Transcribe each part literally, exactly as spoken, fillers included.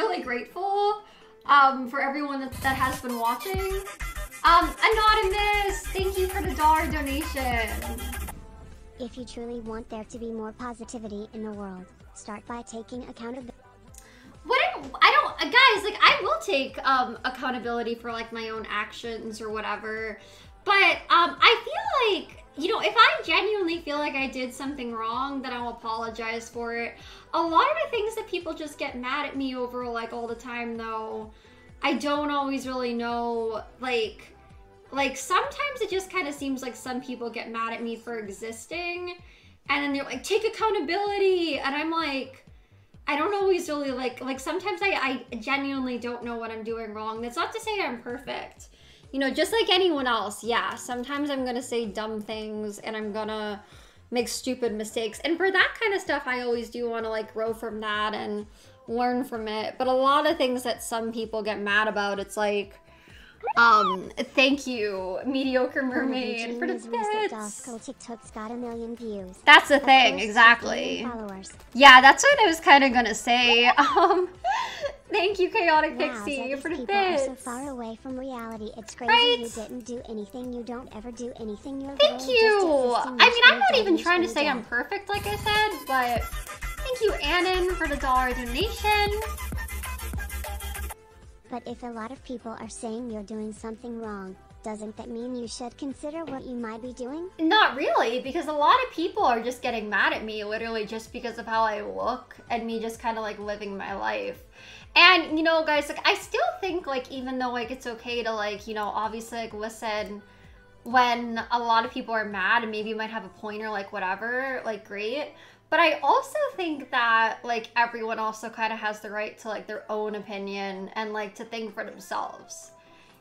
really grateful um, for everyone that, that has been watching. Um, Anonymous, thank you for the dollar donation. If you truly want there to be more positivity in the world, start by taking accountability. What am, I don't, guys, like, I will take um, accountability for, like, my own actions or whatever, but um, I feel like, you know, if I genuinely feel like I did something wrong, then I'll apologize for it. A lot of the things that people just get mad at me over, like, all the time, though, I don't always really know, like, like, sometimes it just kind of seems like some people get mad at me for existing, and then they're like, take accountability, and I'm like, I don't always really, like, like, sometimes I, I genuinely don't know what I'm doing wrong. That's not to say I'm perfect. You know, just like anyone else, yeah, sometimes I'm gonna say dumb things, and I'm gonna make stupid mistakes, and for that kind of stuff, I always do wanna, like, grow from that and learn from it. But a lot of things that some people get mad about, it's like, um, thank you, Mediocre Mermaid, for the bits. TikTok's got a million views. That's the thing, exactly. Yeah, that's what I was kind of gonna say. Um, thank you, Chaotic Pixie, for the bits. So far away from reality, it's crazy. Right? You didn't do anything. You don't ever do anything. You're thank you. I mean, I'm not even trying to say I'm perfect, like I said, but. Thank you, Annan, for the dollar donation. But if a lot of people are saying you're doing something wrong, doesn't that mean you should consider what you might be doing? Not really, because a lot of people are just getting mad at me literally just because of how I look and me just kind of like living my life. And, you know, guys, like I still think like even though like it's okay to like, you know, obviously like listen when a lot of people are mad and maybe you might have a point or like whatever, like great. But I also think that, like, everyone also kind of has the right to, like, their own opinion and, like, to think for themselves.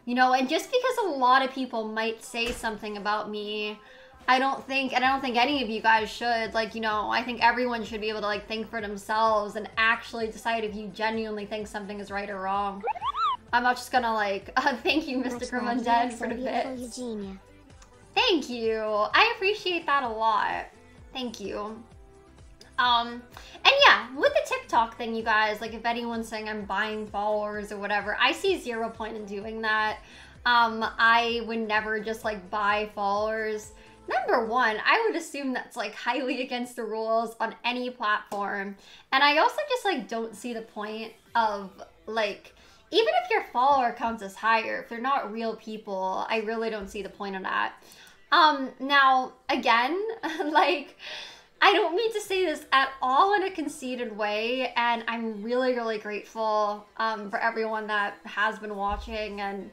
You know, and just because a lot of people might say something about me, I don't think, and I don't think any of you guys should, like, you know, I think everyone should be able to, like, think for themselves and actually decide if you genuinely think something is right or wrong. I'm not just gonna, like, uh, thank you, Mister Crimundead, for the bits. Thank you. I appreciate that a lot. Thank you. Um, and yeah, with the TikTok thing, you guys, like if anyone's saying I'm buying followers or whatever, I see zero point in doing that. Um, I would never just like buy followers. Number one, I would assume that's like highly against the rules on any platform. And I also just like don't see the point of like, even if your follower counts is higher, if they're not real people, I really don't see the point of that. Um, now again, like... I don't mean to say this at all in a conceited way, and I'm really, really grateful um, for everyone that has been watching and,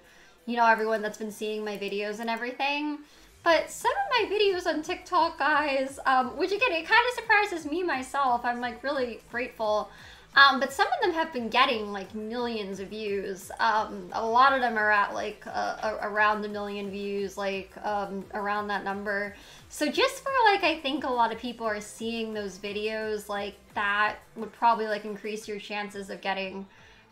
you know, everyone that's been seeing my videos and everything. But some of my videos on TikTok, guys, um, which again, it kind of surprises me myself. I'm like really grateful. Um, but some of them have been getting like millions of views. Um, a lot of them are at like uh, around a million views, like um, around that number. So just for like, I think a lot of people are seeing those videos, like that would probably like increase your chances of getting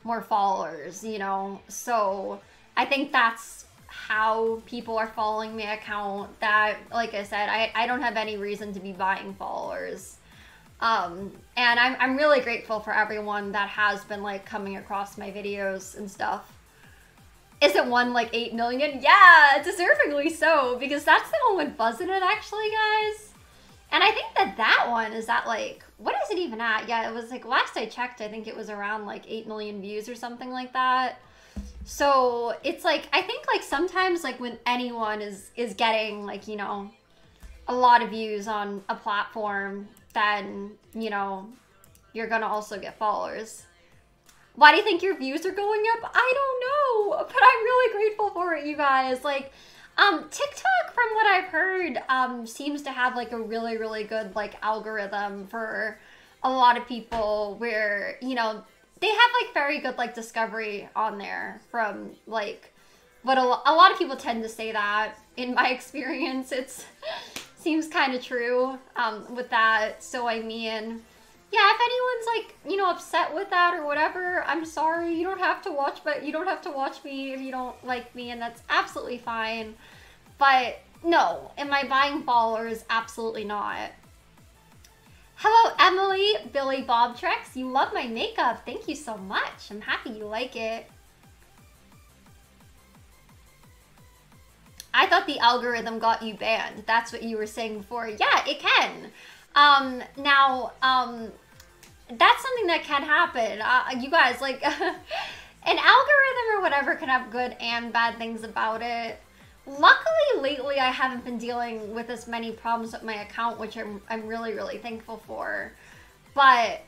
more followers, you know? So I think that's how people are following my account that, like I said, I, I don't have any reason to be buying followers. Um, and I'm, I'm really grateful for everyone that has been like coming across my videos and stuff. Isn't one like eight million? Yeah, deservingly so, because that's the one with Buzz in it actually, guys. And I think that that one is at like, what is it even at? Yeah, it was like last I checked, I think it was around like eight million views or something like that. So it's like, I think like sometimes like when anyone is, is getting like, you know, a lot of views on a platform, then, you know, you're gonna also get followers. Why do you think your views are going up? I don't know, but I'm really grateful for it, you guys. Like, um, TikTok, from what I've heard, um, seems to have like a really, really good like algorithm for a lot of people where, you know, they have like very good like discovery on there from like, but a, a lot of people tend to say that in my experience, it's, seems kind of true um, with that. So I mean, yeah, if anyone's like, you know, upset with that or whatever, I'm sorry. You don't have to watch, but you don't have to watch me if you don't like me, and that's absolutely fine. But no, am I buying followers? Absolutely not. Hello, Emily Billy Bob Trex. You love my makeup. Thank you so much. I'm happy you like it. I thought the algorithm got you banned. That's what you were saying before. Yeah, it can. Um, now, um, that's something that can happen. Uh, you guys, like, an algorithm or whatever can have good and bad things about it. Luckily, lately, I haven't been dealing with as many problems with my account, which I'm, I'm really, really thankful for. But,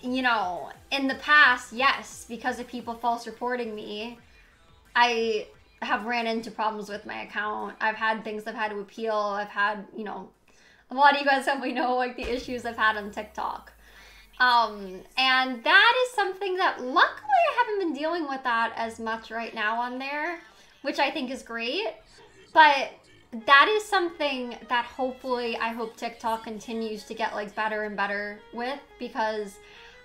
you know, in the past, yes, because of people false reporting me, I have ran into problems with my account. I've had things I've had to appeal. I've had, you know, a lot of you guys probably know, like, the issues I've had on TikTok. Um, and that is something that luckily I haven't been dealing with that as much right now on there, which I think is great. But that is something that hopefully I hope TikTok continues to get, like, better and better with, because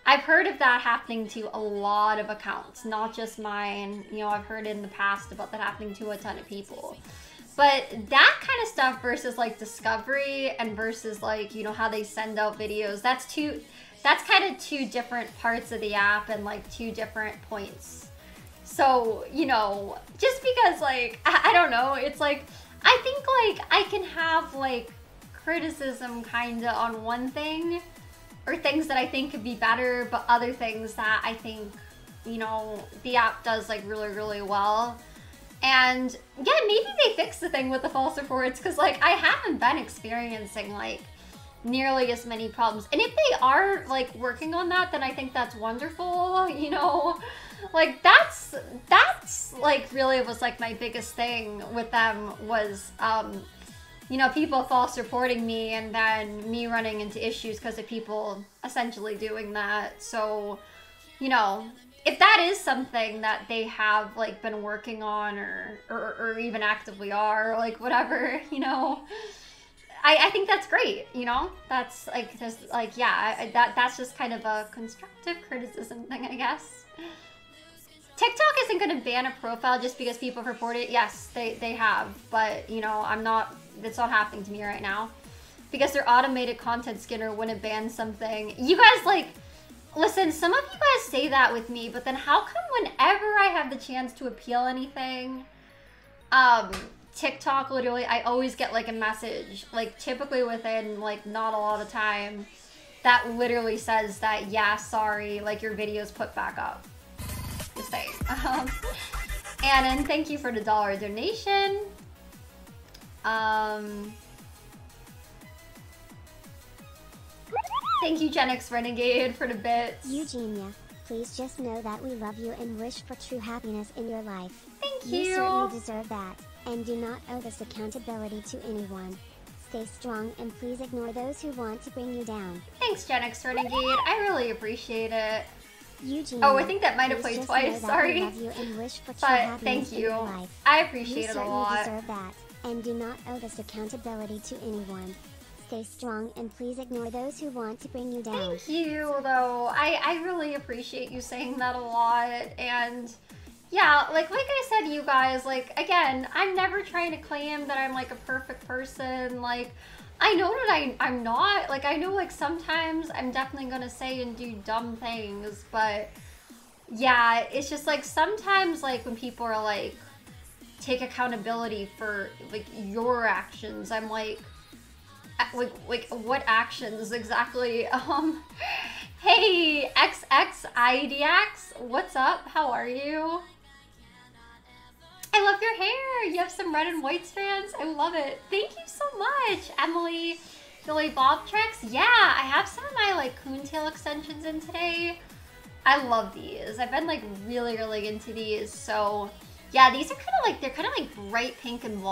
I've heard of that happening to a lot of accounts, not just mine. You know, I've heard in the past about that happening to a ton of people. But that kind of stuff versus, like, discovery and versus, like, you know, how they send out videos, that's two, that's kind of two different parts of the app and, like, two different points. So, you know, just because, like, I, I don't know, it's like, I think, like, I can have, like, criticism kind of on one thing, or things that I think could be better, but other things that I think, you know, the app does, like, really, really well. And yeah, maybe they fix the thing with the false reports, because, like, I haven't been experiencing, like, nearly as many problems. And if they are, like, working on that, then I think that's wonderful, you know? Like, that's, that's, like, really was, like, my biggest thing with them was, um, you know, people false reporting me and then me running into issues because of people essentially doing that. So, you know, if that is something that they have, like, been working on or, or, or even actively are, or, like, whatever, you know, I, I think that's great, you know? That's, like, just, like, yeah, I, that, that's just kind of a constructive criticism thing, I guess. TikTok isn't going to ban a profile just because people report it. Yes, they, they have, but, you know, I'm not... That's not happening to me right now, because their automated content scanner wouldn't ban something. You guys, like, listen, some of you guys say that with me, but then how come whenever I have the chance to appeal anything, um, TikTok literally, I always get, like, a message, like, typically within, like, not a lot of time, that literally says that, yeah, sorry, like, your video's put back up. Just saying. Um, and then thank you for the dollar donation. Um, thank you, Gen X Renegade, for the bits. Eugenia, please just know that we love you and wish for true happiness in your life. Thank you. You certainly deserve that, and do not owe this accountability to anyone. Stay strong and please ignore those who want to bring you down. Thanks, Gen X Renegade. I really appreciate it. Eugenia, oh, I think that might have played twice. Sorry, love you and wish for true but thank you. I appreciate you it a lot. Deserve that. And do not owe this accountability to anyone. Stay strong and please ignore those who want to bring you down. Thank you, though. I, I really appreciate you saying that a lot. And yeah, like like I said, you guys, like, again, I'm never trying to claim that I'm, like, a perfect person. Like, I know that I, I'm not. Like, I know, like, sometimes I'm definitely gonna say and do dumb things. But yeah, it's just, like, sometimes, like, when people are, like, take accountability for, like, your actions, I'm like, like, like what actions exactly? Um, hey, X X I D X, what's up? How are you? I love your hair. You have some red and white strands. I love it. Thank you so much, Emily Billy Bob Trex. Yeah, I have some of my, like, coontail extensions in today. I love these. I've been, like, really, really into these, so... Yeah, these are kind of like, they're kind of like bright pink and blonde.